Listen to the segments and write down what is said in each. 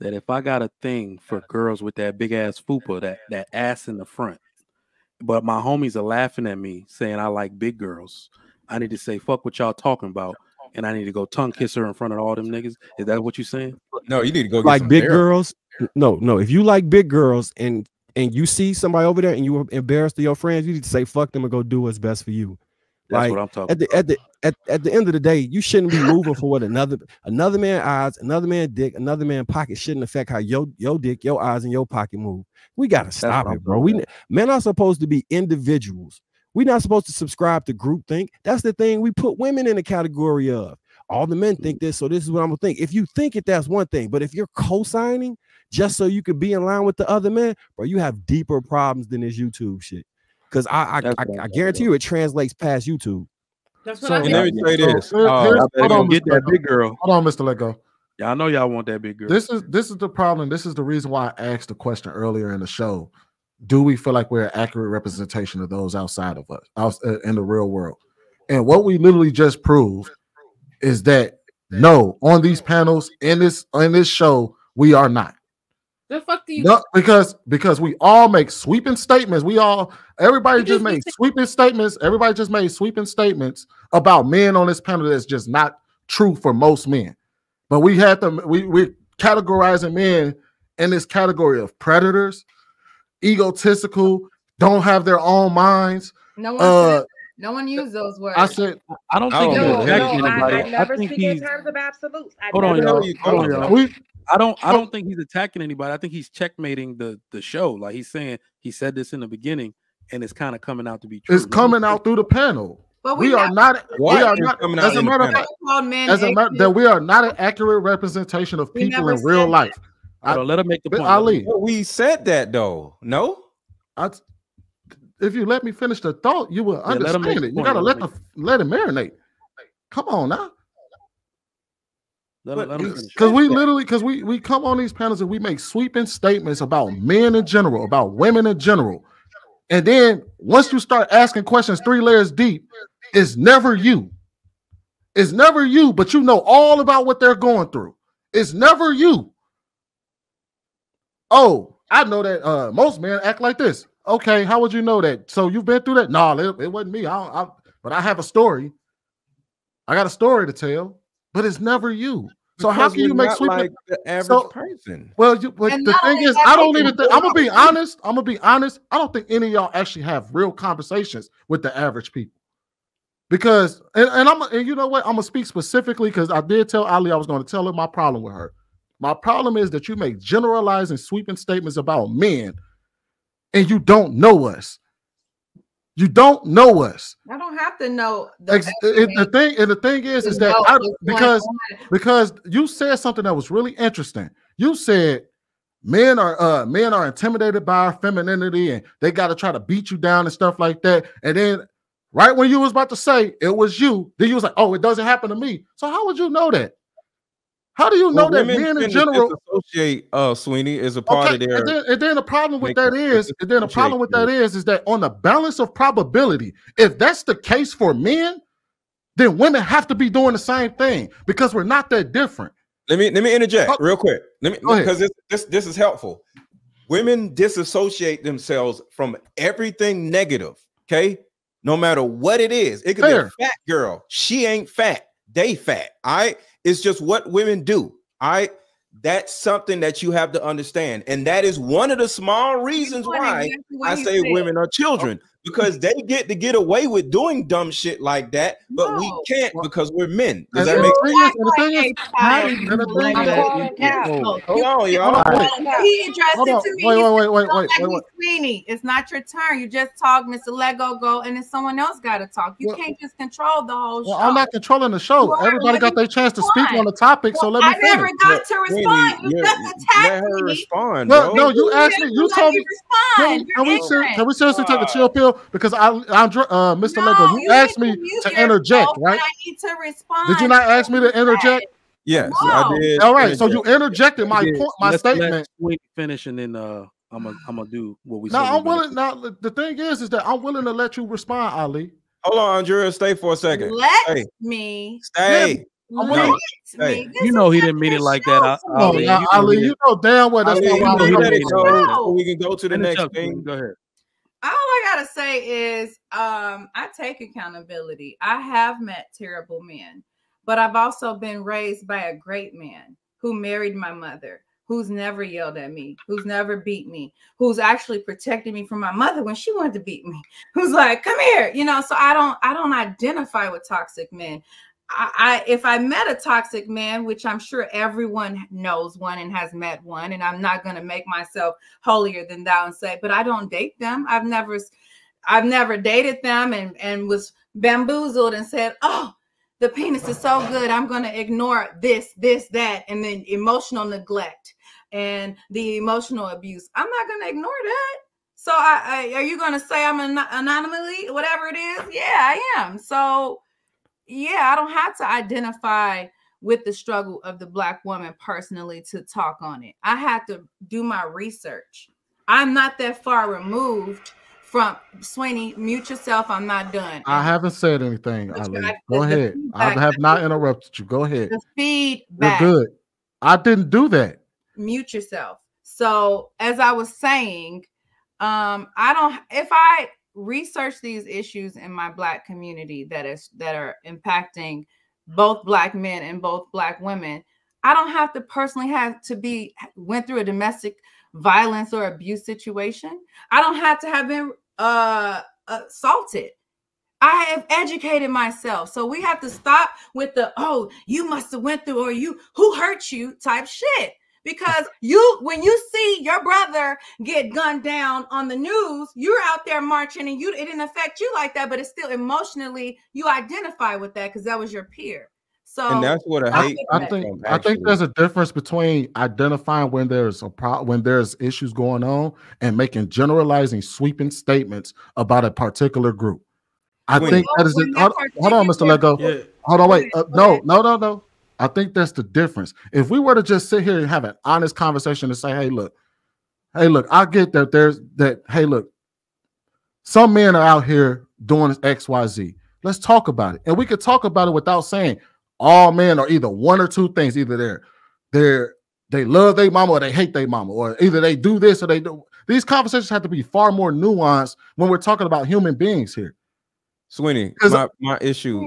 that if I got a thing for girls with that big ass fupa, that ass in the front, but my homies are laughing at me saying I like big girls, I need to say fuck what y'all talking about, and I need to go tongue kiss her in front of all them niggas. Is that what you're saying? No, you need to go get like some big therapy. Girls. No. If you like big girls and you see somebody over there and you are embarrassed to your friends, you need to say fuck them and go do what's best for you. That's like, what I'm talking about. At the end of the day, you shouldn't be moving for what another man's eyes, another man's dick, another man's pocket shouldn't affect how your dick, your eyes, and your pocket move. We gotta stop it, bro. Men are supposed to be individuals. We're not supposed to subscribe to groupthink. That's the thing we put women in the category of. All the men think this, so this is what I'm gonna think. If you think it, that's one thing. But if you're co-signing just so you could be in line with the other men, bro, you have deeper problems than this YouTube shit. Because I guarantee you it translates past YouTube. That's what I mean. Let me say this. Get that big girl. Hold on, Mr. Let Go. Yeah, I know y'all want that big girl. This is the problem. This is the reason why I asked the question earlier in the show. Do we feel like we're an accurate representation of those outside of us, in the real world? And what we literally just proved is that no, on these panels, in this show, we are not. The fuck do you no, because we all make sweeping statements. Everybody just made sweeping statements about men on this panel that's just not true for most men. But we had them, we're categorizing men in this category of predators, egotistical, don't have their own minds. No one used those words. I said, I don't think I never speak in terms of absolutes. I don't think he's attacking anybody. I think he's checkmating the show. Like he's saying, he said this in the beginning, and it's kind of coming out to be true. It's coming out through the panel. But we are not coming out. As a matter of fact, that we are not an accurate representation of people in real life. Let him make the point. Ali, we said that though. No, if you let me finish the thought, you will understand it. You gotta let it marinate. Come on now. Because we come on these panels and we make sweeping statements about men in general, about women in general. And then once you start asking questions 3 layers deep, it's never you. It's never you, but you know all about what they're going through. It's never you. Oh, I know that most men act like this. Okay, how would you know that? So you've been through that? No, it wasn't me. But I have a story. I got a story to tell, but it's never you. So how can you make sweeping like the average person? Well, the thing is, I don't even think, I'm gonna be honest. I don't think any of y'all actually have real conversations with the average people. Because and you know what? I'm gonna speak specifically because I did tell Ali I was gonna tell her my problem with her. My problem is that you make generalizing sweeping statements about men and you don't know us. You don't know us. I don't have to know. The thing is, because you said something that was really interesting. You said men are intimidated by our femininity and they got to try to beat you down and stuff like that. And then right when you was about to say it was you, then you was like, oh, it doesn't happen to me. So how would you know that? How do you know that men in general associate Sweeney is a part of their? And then the problem with that is, that on the balance of probability, if that's the case for men, then women have to be doing the same thing because we're not that different. Let me interject real quick. Because this is helpful. Women disassociate themselves from everything negative. Okay, no matter what it is, it could be a fat girl. She ain't fat. They fat. All right. It's just what women do. All right. That's something that you have to understand. And that is one of the small reasons why I say women are children, because they get to get away with doing dumb shit like that. But we can't because we're men. Does that make sense? Hold on, y'all. He addressed it to me. Wait. Sweeney, it's not your turn. You just talk, Mr. Lego, go, and then someone else got to talk. You can't just control the whole show. I'm not controlling the show. Everybody got their chance to speak on the topic, so let me finish. I never got to respond. You just attacked me. Let her respond. No, you asked me. You told me. Can we seriously take a chill pill? Because Mr. Lego, you asked me to interject, right? I need to respond. Did you not ask me to interject? Yes, I did. All right, so you interjected my point, my statement. We finish, and then I'm gonna do what we. No, I'm willing. Now the thing is that I'm willing to let you respond, Ali. Hold on, Andrea, stay for a second. Let me. Stay. Hey, you know he didn't mean it like that. Ali, you know damn well that's not what he did. We can go to the next thing. Go ahead. All I gotta say is, I take accountability. I have met terrible men, but I've also been raised by a great man who married my mother, who's never yelled at me, who's never beat me, who's actually protected me from my mother when she wanted to beat me, who's like, come here, you know. So I don't identify with toxic men. If I met a toxic man, which I'm sure everyone knows one and has met one, and I'm not going to make myself holier than thou and say, but I don't date them. I've never dated them and was bamboozled and said, oh, the penis is so good, I'm going to ignore this, this, that, and then emotional neglect and the emotional abuse. I'm not going to ignore that. So are you going to say I'm anonymously, whatever it is? Yeah, I am. So yeah, I don't have to identify with the struggle of the Black woman personally to talk on it. I have to do my research. I'm not that far removed from Sweeney. Mute yourself. I'm not done. I haven't said anything. Ali. Go ahead. I have not interrupted you. Go ahead. The feedback. You're good. I didn't do that. Mute yourself. So as I was saying, if I research these issues in my Black community that are impacting both Black men and both Black women, I don't have to personally went through a domestic violence or abuse situation. I don't have to have been assaulted. I have educated myself. So we have to stop with the, oh, you must have went through, or you, who hurt you type shit. Because when you see your brother get gunned down on the news, you're out there marching, and it didn't affect you like that, but it's still emotionally, you identify with that because that was your peer. So, and that's what I hate. I think there's a difference between identifying when there's a problem, when there's issues going on, and making generalizing, sweeping statements about a particular group. Hold on, Mr. Lego. Yeah. Hold on, wait. No. I think that's the difference. If we were to just sit here and have an honest conversation and say, hey, look, I get that hey, look, some men are out here doing X, Y, Z. Let's talk about it. And we could talk about it without saying all men are either one or two things. Either they love their mama or they hate their mama, or either they do this or they do. These conversations have to be far more nuanced when we're talking about human beings here. Sweeney, my issue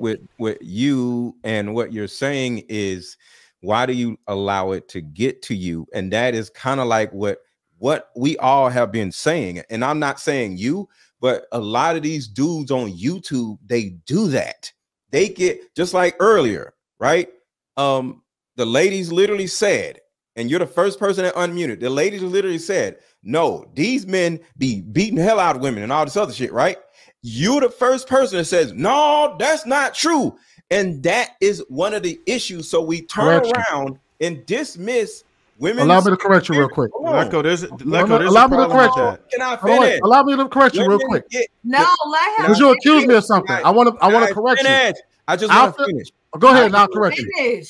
with you and what you're saying is, why do you allow it to get to you? And that is kind of like what we all have been saying. And I'm not saying you, but a lot of these dudes on YouTube, they do that. They get just like earlier, right? The ladies literally said, and you're the first person that unmuted, the ladies literally said, no, these men be beating the hell out of women and all this other shit, right? You're the first person that says, no, that's not true. And that is one of the issues. So we turn around and dismiss women. Allow me to correct you real quick. Allow me to correct you real quick. No, let him. Because you accuse me of something. I want to correct you. I just want to finish. Go ahead and I'll correct you.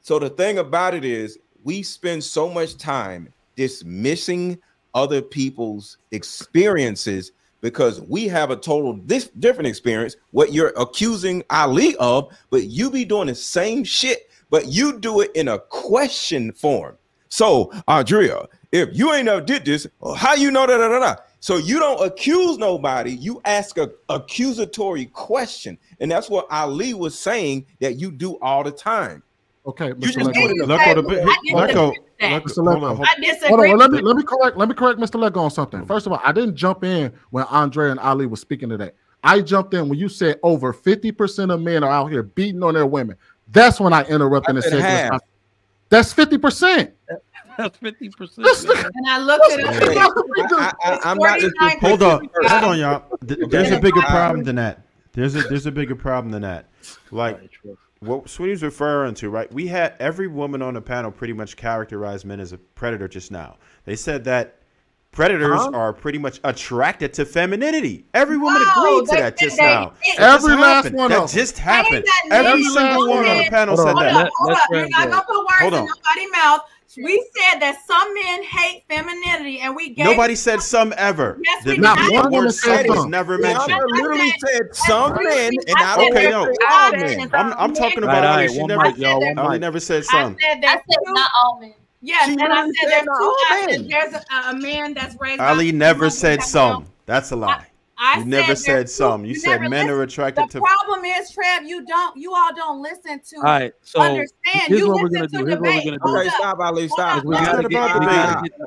So the thing about it is, we spend so much time dismissing other people's experiences because we have a total different experience, what you're accusing Ali of, but you be doing the same shit, but you do it in a question form. So, Andrea, if you ain't never did this, how you know that? So you don't accuse nobody, you ask a accusatory question. And that's what Ali was saying that you do all the time. Okay, Mr. Lego. Let me correct Mr. Lego on something. First of all, I didn't jump in when Andre and Ali was speaking today. I jumped in when you said over 50% of men are out here beating on their women. That's when I interrupted and said, that's 50%. That's 50%. And I looked at it up. Hold on, y'all. There's a bigger problem than that. There's a bigger problem than that. Like what Sweeney's referring to, right? We had every woman on the panel pretty much characterize men as a predator just now. They said that predators are pretty much attracted to femininity. Every woman agreed to that just now. Every last one on the panel said that. Hold on. You're not going to put words in nobody's mouth. We said that some men hate femininity, and we gave nobody said some ever. Yes, we not one said is never mentioned. I literally said some men, and I don't okay, no. I'm talking about right, she never, I never said some. I said not all men. Yes, and I said there's two options. There's a man that's raised. Ali never said some. That's a lie. You never said some. You said men are attracted to. The problem is, Trev, you all don't listen to. All right, so understand. You listen to debate. Stop, Ali. Stop. We got to get